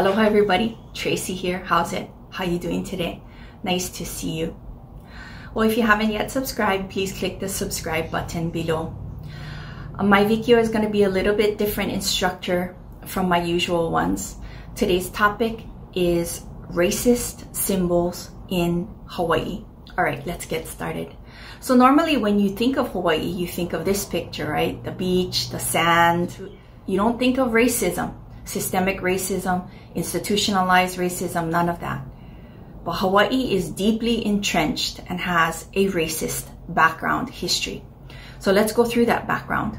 Aloha everybody, Tracy here. How's it? How you doing today? Nice to see you. Well, if you haven't yet subscribed, please click the subscribe button below. My video is going to be a little bit different in structure from my usual ones. Today's topic is racist symbols in Hawaii. All right, let's get started. So normally when you think of Hawaii, you think of this picture, right? The beach, the sand. You don't think of racism, systemic racism, institutionalized racism, none of that. But Hawaii is deeply entrenched and has a racist background history. So let's go through that background.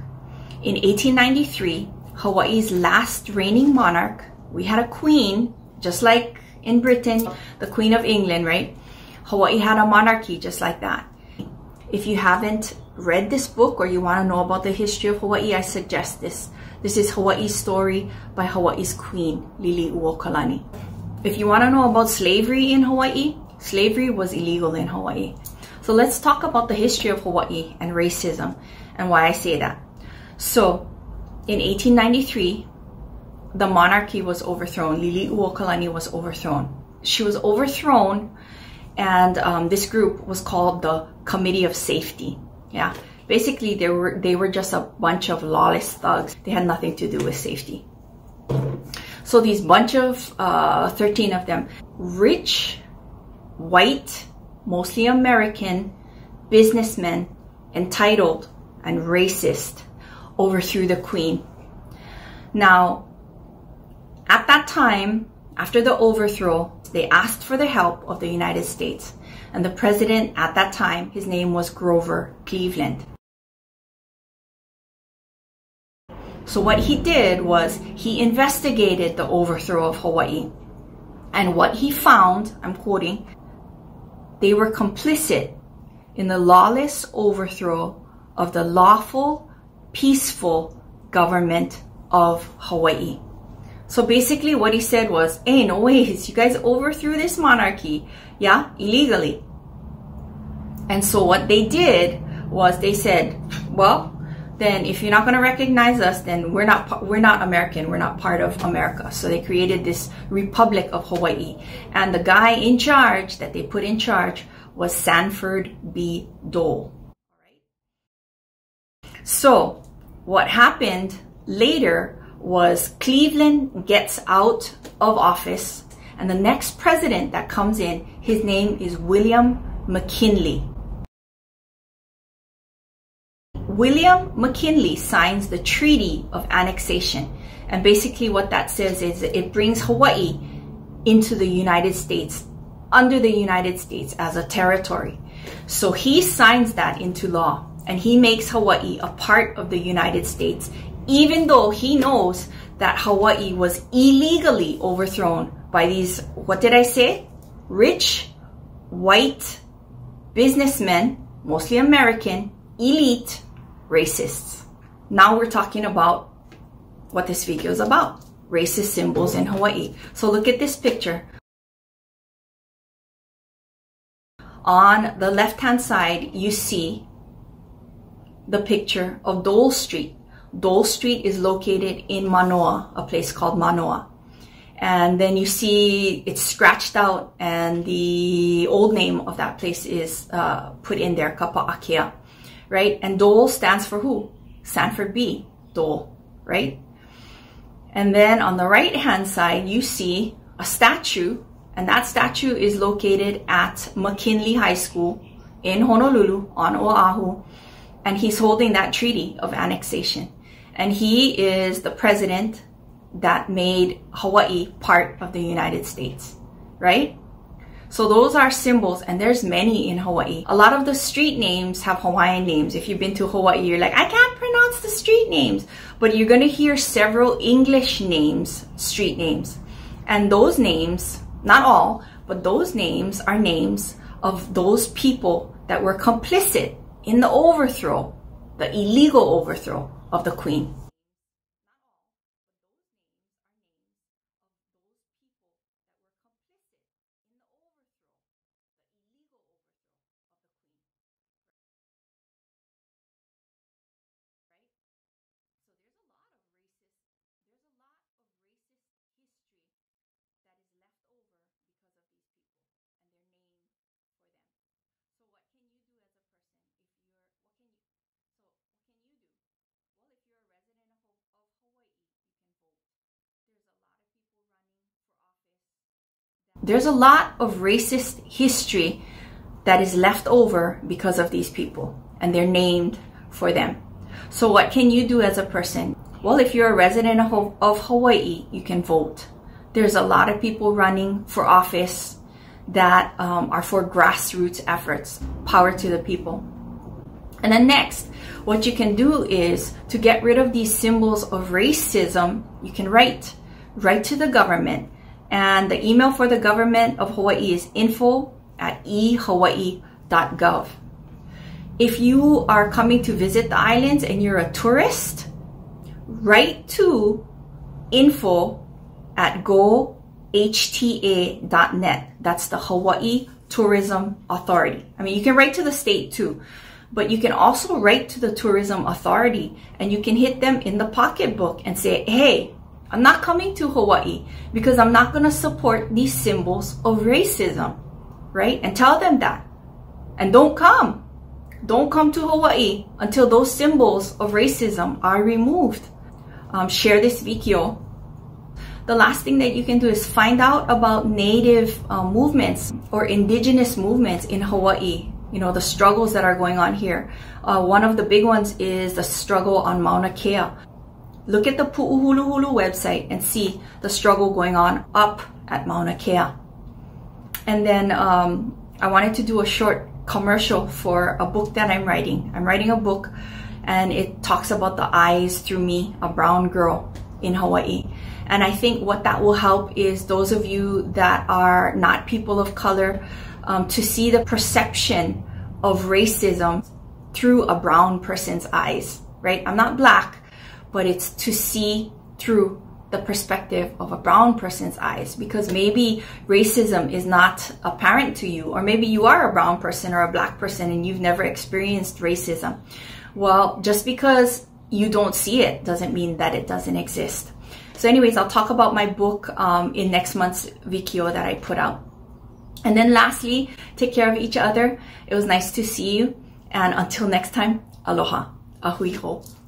In 1893, Hawaii's last reigning monarch, we had a queen, just like in Britain, the Queen of England, right? Hawaii had a monarchy just like that. If you haven't read this book or you want to know about the history of Hawaii, I suggest this. This is Hawaii's Story by Hawaii's Queen, Lili'uokalani. If you want to know about slavery in Hawaii, slavery was illegal in Hawaii. So let's talk about the history of Hawaii and racism and why I say that. So in 1893, the monarchy was overthrown. Lili'uokalani was overthrown. She was overthrown, and this group was called the Committee of Safety. Yeah, basically they were just a bunch of lawless thugs. They had nothing to do with safety. So these bunch of 13 of them, rich, white, mostly American businessmen, entitled and racist, overthrew the queen. Now, at that time, after the overthrow, they asked for the help of the United States. And the president at that time, his name was Grover Cleveland. So what he did was he investigated the overthrow of Hawaii. And what he found, I'm quoting, they were complicit in the lawless overthrow of the lawful, peaceful government of Hawaii. So basically what he said was, hey, no ways, you guys overthrew this monarchy, yeah, illegally. And so what they did was they said, well, then if you're not going to recognize us, then we're not American, we're not part of America. So they created this Republic of Hawaii. And the guy in charge that they put in charge was Sanford B. Dole. So what happened later was Cleveland gets out of office, and the next president that comes in, his name is William McKinley. William McKinley signs the Treaty of Annexation, and basically what that says is it brings Hawaii into the United States, under the United States as a territory. So he signs that into law, and he makes Hawaii a part of the United States, even though he knows that Hawaii was illegally overthrown by these, what did I say? Rich, white businessmen, mostly American, elite racists. Now we're talking about what this video is about, racist symbols in Hawaii. So look at this picture. On the left-hand side, you see the picture of Dole Street. Dole Street is located in Manoa, a place called Manoa. And then you see it's scratched out, and the old name of that place is put in there, Kapaakea, right? And Dole stands for who? Sanford B. Dole, right? And then on the right-hand side, you see a statue, and that statue is located at McKinley High School in Honolulu on Oahu, and he's holding that Treaty of Annexation. And he is the president that made Hawaii part of the United States, right? So those are symbols, and there's many in Hawaii. A lot of the street names have Hawaiian names. If you've been to Hawaii, you're like, I can't pronounce the street names. But you're gonna hear several English names, street names. And those names, not all, but those names are names of those people that were complicit in the overthrow, the illegal overthrow of the queen. There's a lot of racist history that is left over because of these people, and they're named for them. So what can you do as a person? Well, if you're a resident of Hawaii, you can vote. There's a lot of people running for office that are for grassroots efforts. Power to the people. And then next, what you can do is to get rid of these symbols of racism. You can write to the government. And the email for the government of Hawaii is info@ehawaii.gov. If you are coming to visit the islands and you're a tourist, write to info@GoHTA.net. That's the Hawaii Tourism Authority. I mean, you can write to the state too, but you can also write to the Tourism Authority, and you can hit them in the pocketbook and say, hey, I'm not coming to Hawaii because I'm not going to support these symbols of racism, right? And tell them that. And don't come. Don't come to Hawaii until those symbols of racism are removed. Share this video. The last thing that you can do is find out about Native movements or indigenous movements in Hawaii. You know, the struggles that are going on here. One of the big ones is the struggle on Mauna Kea. Look at the Pu'u Huluhulu website and see the struggle going on up at Mauna Kea. And then I wanted to do a short commercial for a book that I'm writing. I'm writing a book, and it talks about the eyes through me, a brown girl in Hawaii. And I think what that will help is those of you that are not people of color to see the perception of racism through a brown person's eyes, right? I'm not black, but it's to see through the perspective of a brown person's eyes, because maybe racism is not apparent to you, or maybe you are a brown person or a black person and you've never experienced racism. Well, just because you don't see it doesn't mean that it doesn't exist. So anyways, I'll talk about my book in next month's Vikio that I put out. And then lastly, take care of each other. It was nice to see you. And until next time, aloha, ahui ho.